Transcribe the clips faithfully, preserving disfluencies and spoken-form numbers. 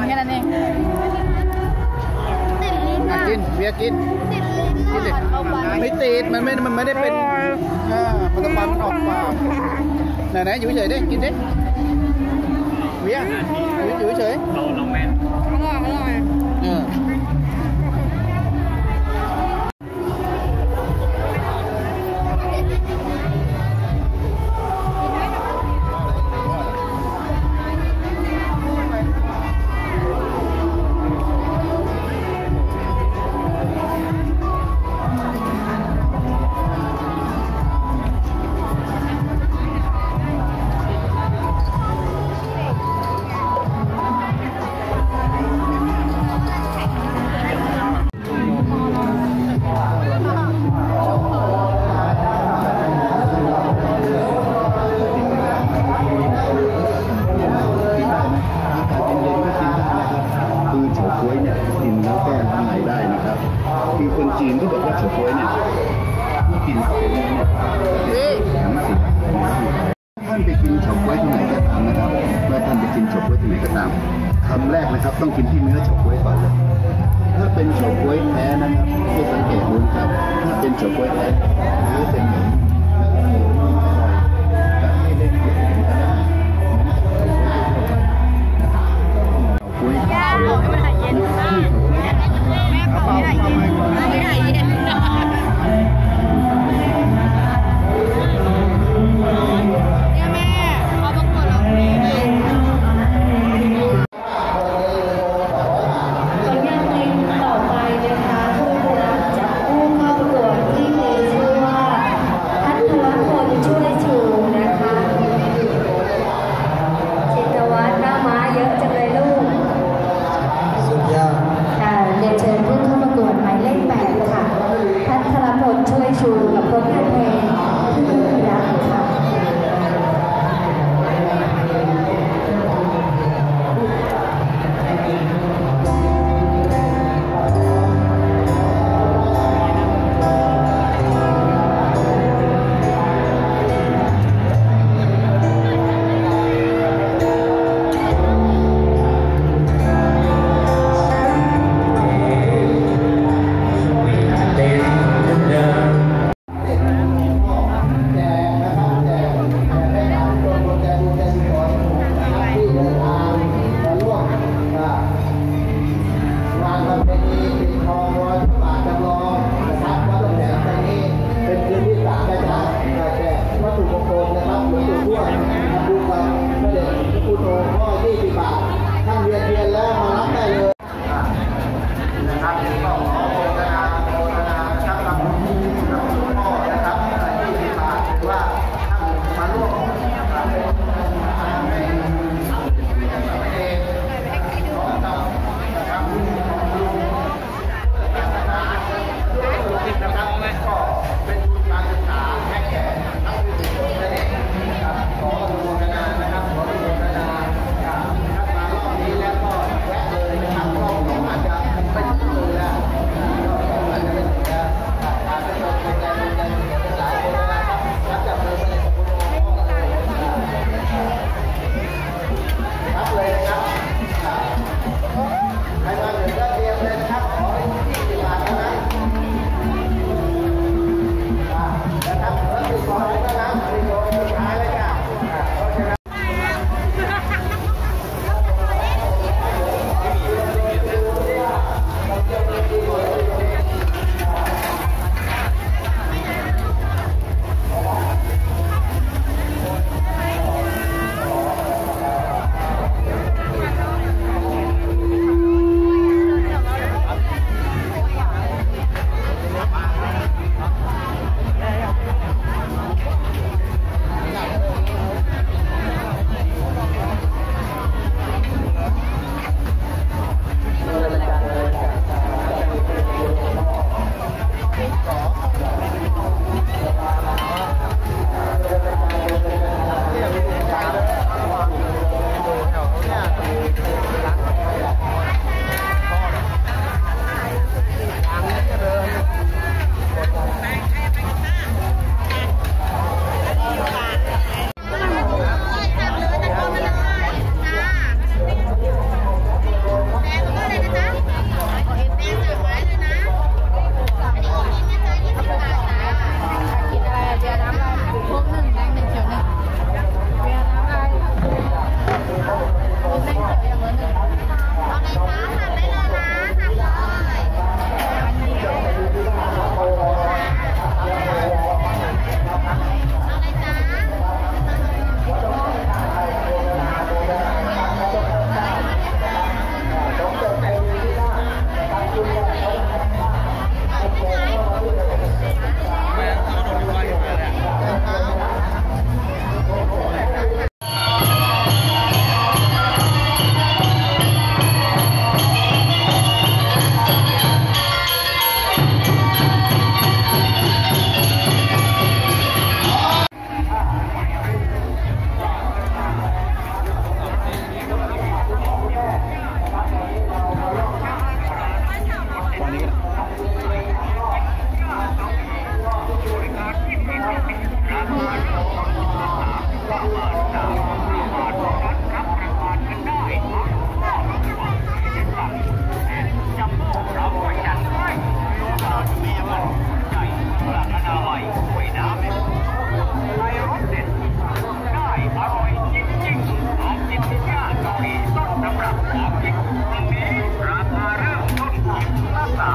นแค่นั้นเองติดลิ้นกินเบียร์กินติดลิ้นไม่ติดมันไม่มันไม่ได้เป็นอ่ามันต้องปั๊มออกปากไหนไหนอยู่เฉยดิกินดิเบียร์อยู่เฉยเราเราแม่อร่อยอร่อยเออต้องกินที่เนื้อเฉาก๊วยก่อนเลยถ้าเป็นเฉาก๊วยแท้นะครับให้สังเกตดูครับถ้าเป็นเฉาก๊วยแท้เนื้อเป็นหนัง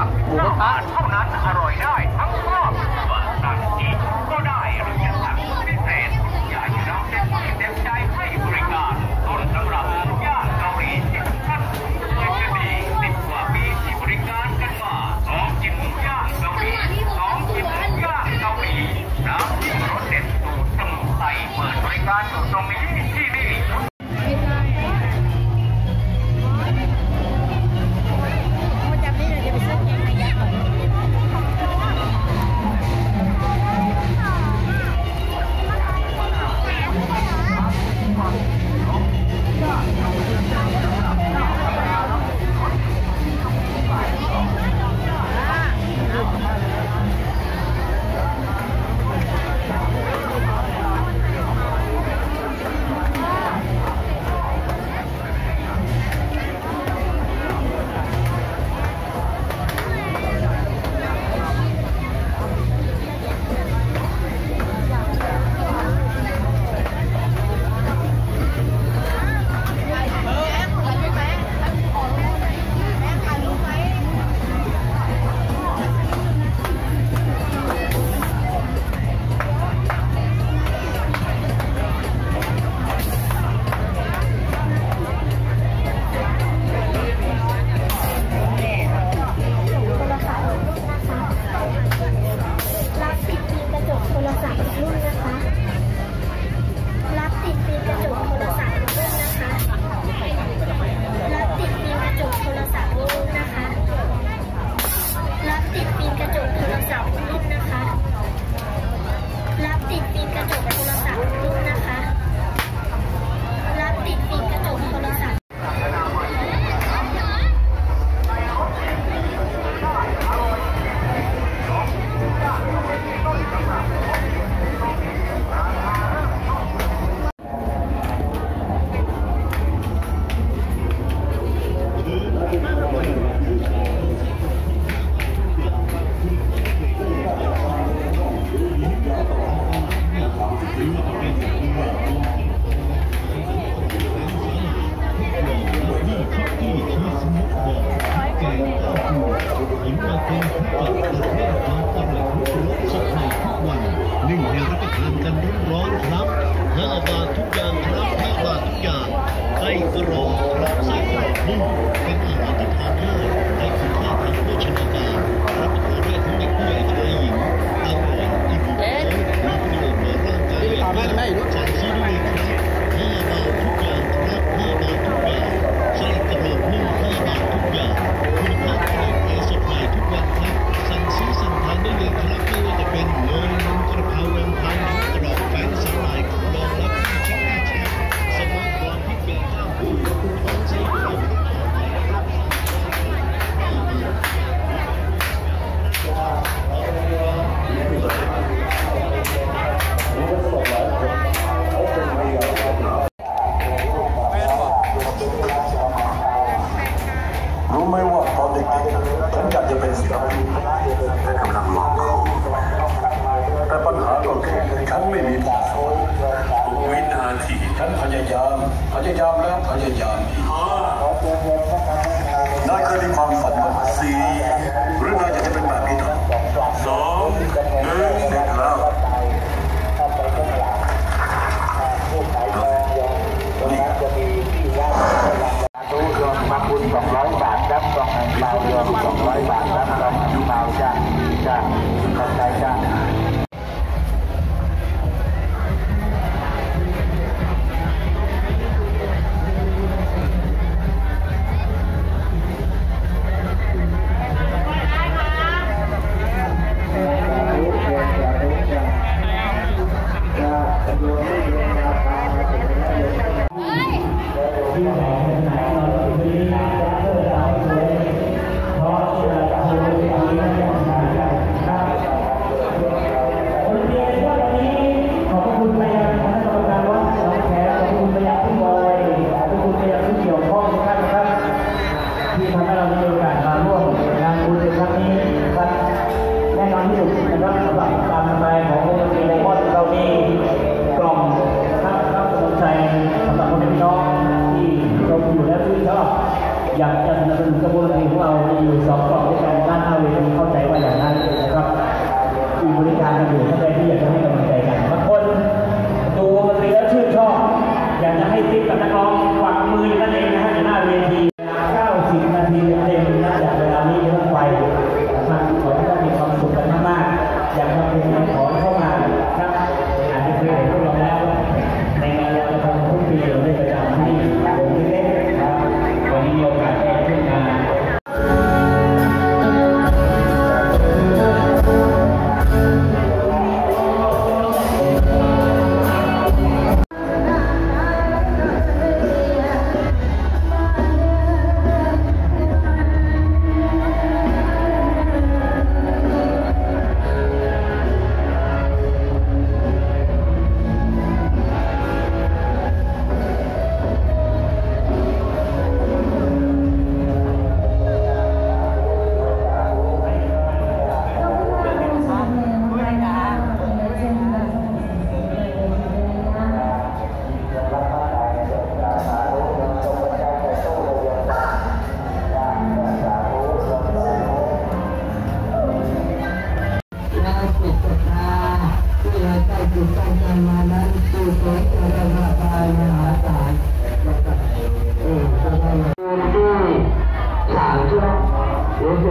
หมูกระทะเท่านั้นอร่อยได้ทั้งครอบว่าสั่งอีกก็ได้หรือจะสั่งพิเศษอย่าอยู่น้ำเต็มที่เต็มใจให้บริการต้นสำหรับย่างเกาหลีที่ท่านเคยจะดีสิบกว่าปีที่บริการกันมาสองกินหมูย่างเกาหลีสองกินหมูย่างเกาหลีน้ำจิ้มรสเด็ดสูตรสมุนไพรเปิดบริการอยู่ตรงนี้ที่นี่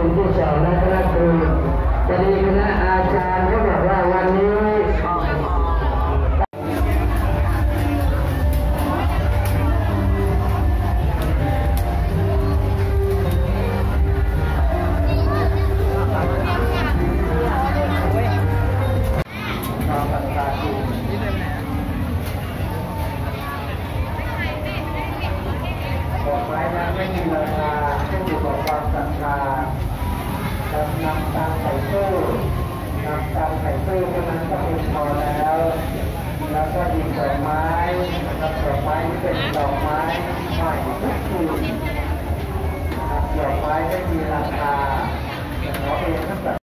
ลุ่มที่สองนะคณะครูจะมีคณะอาจารย์เขาบอกว่าวันนี้นำตามใส่ตู้นำตามใส่ตู้เพราะนั้นก็เป็นพอแล้วแล้วก็ดีดอกไม้แล้วดอกไม้เป็นดอกไม้ใหม่ทุกคืนดอกไม้ไม่มีราคาแต่ขอเอง